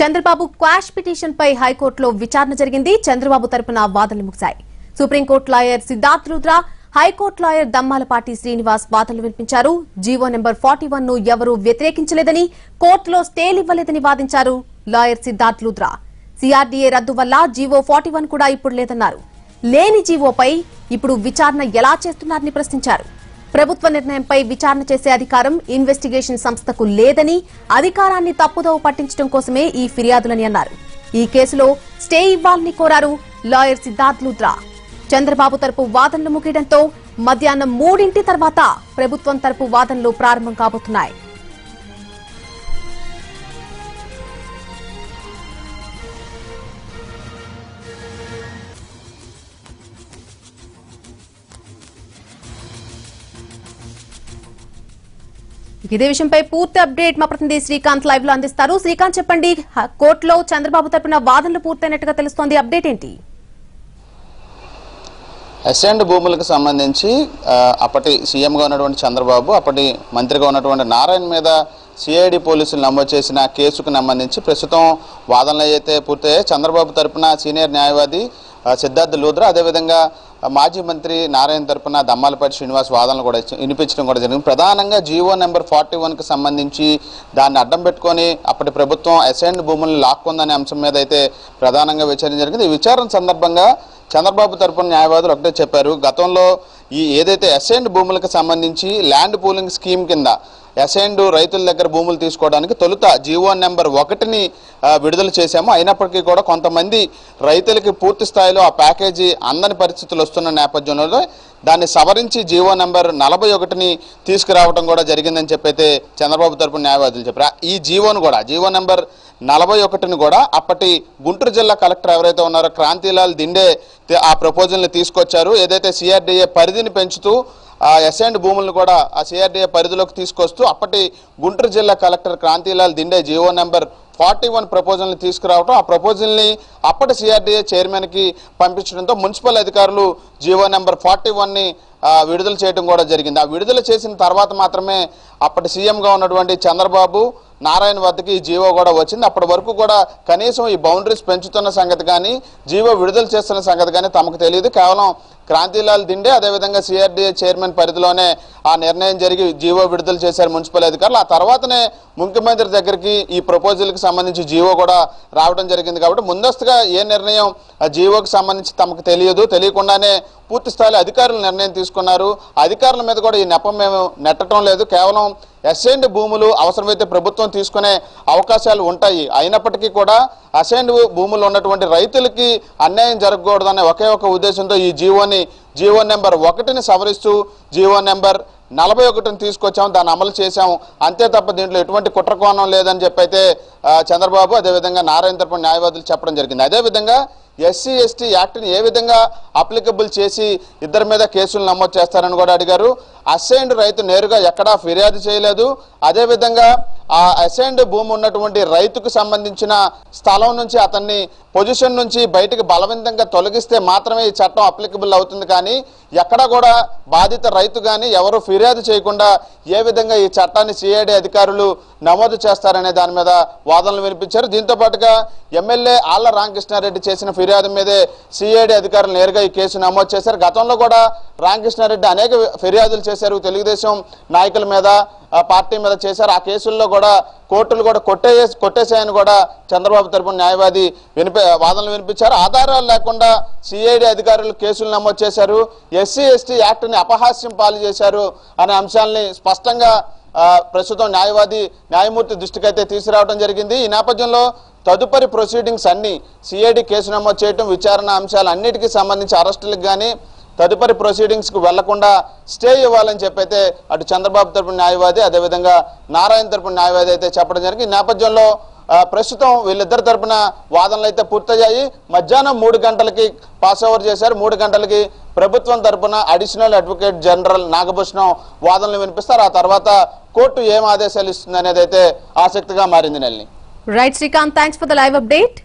Chandrababu quash petition పై హైకోర్టులో విచారణ జరిగింది. చంద్రబాబు తరపున వాదనలు ముగిశాయి. Supreme court lawyer Siddhartha Rudra, high court lawyer Dammalapati Srinivas వాదనలు వినిపించారు. జీవో నెంబర్ 41 ను ఎవరూ వ్యతిరేకించలేదని, కోర్టులో స్టేలు ఇవ్వలేదని వాదించారు లాయర్ సిద్ధార్థ రుద్ర. సిఆర్డీఏ రద్దు వల్ల జీవో 41 కూడా ఇప్పుడు లేదన్నారు. లేని జీవోపై ఇప్పుడు విచారణ ఎలా చేస్తున్నారని ప్రశ్నించారు. ప్రభుత్వ నిర్ణయంపై విచారణ చేసే అధికారం ఇన్వెస్టిగేషన్ సంస్థకు లేదని, అధికారాన్ని తప్పుదోవ పట్టించడం కోసమే ఈ ఫిర్యాదులని అన్నారు. ఈ కేసులో స్టే ఇవ్వాలని కోరారు లాయర్ సిద్ధార్థ రుద్ర. చంద్రబాబు తరపు వాదనలు ముగియడంతో మధ్యాహ్నం 3 తర్వాత ప్రభుత్వం తరపు వాదనలు ప్రారంభం కాబోతున్నాయి. ఇదే విషయంపై పూర్తి అప్డేట్ మా ప్రతినిధి శ్రీకాంత్ లైవ్ లో అందిస్తారు. శ్రీకాంత్, చెప్పండి, కోర్టులో చంద్రబాబు తరపున వాదనలు పూర్తయినట్టుగా తెలుస్తోంది, అప్డేట్ ఏంటి? అసెంట్ భూములకు సంబంధించి అప్పటి సీఎంగా ఉన్నటువంటి చంద్రబాబు, అప్పటి మంత్రిగా ఉన్నటువంటి నారాయణ మీద సిఐడి పోలీసులు నమోదు చేసిన కేసుకు సంబంధించి ప్రస్తుతం వాదనలు అయితే పూర్తయ్యాయి. చంద్రబాబు తరపున సీనియర్ న్యాయవాది సిద్ధార్థ రుద్ర, అదేవిధంగా మాజీ మంత్రి నారాయణ తరపున దమ్మాలపాటి శ్రీనివాస్ వాదనలు కూడా వినిపించడం కూడా జరిగింది. ప్రధానంగా జీవో నెంబర్ 41కి సంబంధించి దాన్ని అడ్డం పెట్టుకొని అప్పటి ప్రభుత్వం అసైన్డ్ భూములను లాక్కుందనే అంశం మీద అయితే ప్రధానంగా విచారణ జరిగింది. ఈ విచారణ సందర్భంగా చంద్రబాబు తరపున న్యాయవాదులు ఒకటే చెప్పారు, గతంలో ఈ ఏదైతే అసైన్డ్ భూములకు సంబంధించి ల్యాండ్ పూలింగ్ స్కీమ్ కింద అసైన్డ్ రైతుల దగ్గర భూములు తీసుకోవడానికి తొలుత జీవో నెంబర్ 1ని విడుదల చేశాము. అయినప్పటికీ కూడా కొంతమంది రైతులకి పూర్తి స్థాయిలో ఆ ప్యాకేజీ అందని పరిస్థితులు వస్తున్న నేపథ్యంలో దాన్ని సవరించి జీవో నెంబర్ 41ని తీసుకురావడం కూడా జరిగిందని చెప్పైతే చంద్రబాబు తరపున న్యాయవాదులు చెప్పారు. ఈ జీవో నెంబర్ 41ని కూడా అప్పటి గుంటూరు జిల్లా కలెక్టర్ ఎవరైతే ఉన్నారో క్రాంతిలాల్ దిండే ఆ ప్రపోజల్ని తీసుకొచ్చారు. ఏదైతే సిఆర్డీఏ పరిధిని పెంచుతూ అసైన్డ్ భూములను కూడా ఆ సిఆర్డీఏ పరిధిలోకి తీసుకొస్తూ అప్పటి గుంటూరు జిల్లా collector Krantilal Dinde GO number 41 ప్రపోజల్ని తీసుకురావడం, ఆ ప్రపోజల్ని అప్పటి సిఆర్డీఏ చైర్మన్కి పంపించడంతో మున్సిపల్ అధికారులు జీవో నెంబర్ 41ని విడుదల చేయడం కూడా జరిగింది. ఆ విడుదల చేసిన తర్వాత మాత్రమే అప్పటి సీఎంగా ఉన్నటువంటి చంద్రబాబు నారాయణ వద్దకి ఈ జీవో కూడా వచ్చింది. అప్పటి వరకు కూడా కనీసం ఈ బౌండరీస్ పెంచుతున్న సంగతి కానీ, జీవో విడుదల చేస్తున్న సంగతి కానీ తమకు తెలియదు. కేవలం క్రాంతిలాల్ దిండే, అదేవిధంగా సిఆర్డీఏ చైర్మన్ పరిధిలోనే ఆ నిర్ణయం జరిగి జీవో విడుదల చేశారు మున్సిపల్ అధికారులు. ఆ తర్వాతనే ముఖ్యమంత్రి దగ్గరికి ఈ ప్రపోజల్కి సంబంధించి జీవో కూడా రావడం జరిగింది. కాబట్టి ముందస్తుగా ఏ నిర్ణయం ఆ జీవోకి సంబంధించి తమకు తెలియదు. తెలియకుండానే పూర్తి స్థాయిలో అధికారులు నిర్ణయం తీసుకున్నారు. అధికారుల మీద కూడా ఈ నెపం మేము నెట్టడం లేదు. కేవలం అసైన్డ్ భూములు అవసరమైతే ప్రభుత్వం తీసుకునే అవకాశాలు ఉంటాయి. అయినప్పటికీ కూడా అసైన్డ్ భూములు ఉన్నటువంటి రైతులకి అన్యాయం జరగకూడదనే ఒకే ఒక ఉద్దేశంతో ఈ జీవో నెంబర్ 1ని సవరిస్తూ జీవో నెంబర్ 41ని తీసుకొచ్చాము, దాన్ని అమలు చేశాము, అంతే తప్ప దీంట్లో ఎటువంటి కుట్రకోణం లేదని చెప్పైతే చంద్రబాబు, అదేవిధంగా నారాయణ తరపున న్యాయవాదులు చెప్పడం జరిగింది. అదేవిధంగా ఎస్సీ ఎస్టీ యాక్ట్ని ఏ విధంగా అప్లికబుల్ చేసి ఇద్దరి మీద కేసులు నమోదు చేస్తారని కూడా అడిగారు. అసైన్డ్ రైతు నేరుగా ఎక్కడా ఫిర్యాదు చేయలేదు. అదేవిధంగా ఆ అసైన్డ్ భూమి ఉన్నటువంటి రైతుకు సంబంధించిన స్థలం నుంచి, అతన్ని పొజిషన్ నుంచి బయటకు బలవంతంగా తొలగిస్తే మాత్రమే ఈ చట్టం అప్లికబుల్ అవుతుంది. కానీ ఎక్కడా కూడా బాధిత రైతు కానీ ఎవరు ఫిర్యాదు చేయకుండా ఏ విధంగా ఈ చట్టాన్ని సిఐడి అధికారులు నమోదు చేస్తారనే దాని మీద వాదనలు వినిపించారు. దీంతో పాటుగా ఎమ్మెల్యే ఆళ్ల రామకృష్ణారెడ్డి చేసిన ఫిర్యాదు మీదే సిఐడి అధికారులు నేరుగా ఈ కేసు నమోదు చేశారు. గతంలో కూడా రామకృష్ణారెడ్డి అనేక ఫిర్యాదులు చేశారు తెలుగుదేశం నాయకుల మీద, పార్టీ మీద చేశారు. ఆ కేసుల్లో కూడా కోర్టులు కూడా కొట్టేశాయని కూడా చంద్రబాబు తరపున న్యాయవాది వాదనలు వినిపించారు. ఆధారాలు లేకుండా సిఐడి అధికారులు కేసులు నమోదు చేశారు, ఎస్సీ ఎస్టీ యాక్ట్ని అపహాస్యం పాలు చేశారు అనే అంశాలని స్పష్టంగా ప్రస్తుతం న్యాయమూర్తి దృష్టికి అయితే తీసుకురావడం జరిగింది. ఈ నేపథ్యంలో తదుపరి ప్రొసీడింగ్స్ అన్ని సిఐడి కేసు నమోదు చేయడం, విచారణ అంశాలు అన్నిటికీ సంబంధించి అరెస్టులకు కానీ తదుపరి ప్రొసీడింగ్స్కు వెళ్లకుండా స్టే ఇవ్వాలని చెప్పైతే అటు చంద్రబాబు తరపున న్యాయవాది, అదేవిధంగా నారాయణ తరపున న్యాయవాది అయితే చెప్పడం జరిగింది. ఈ నేపథ్యంలో ప్రస్తుతం వీళ్ళిద్దరి తరపున వాదనలు అయితే పూర్తయ్యాయి. మధ్యాహ్నం 3 గంటలకి పాస్ ఓవర్ చేశారు. 3 గంటలకి ప్రభుత్వం తరపున అడిషనల్ అడ్వకేట్ జనరల్ నాగభూషణం వాదనలు వినిపిస్తారు. ఆ తర్వాత కోర్టు ఏం ఆదేశాలు ఇస్తుంది అనేది అయితే ఆసక్తిగా మారింది. నెల్ని right Srikanth, thanks for the live update.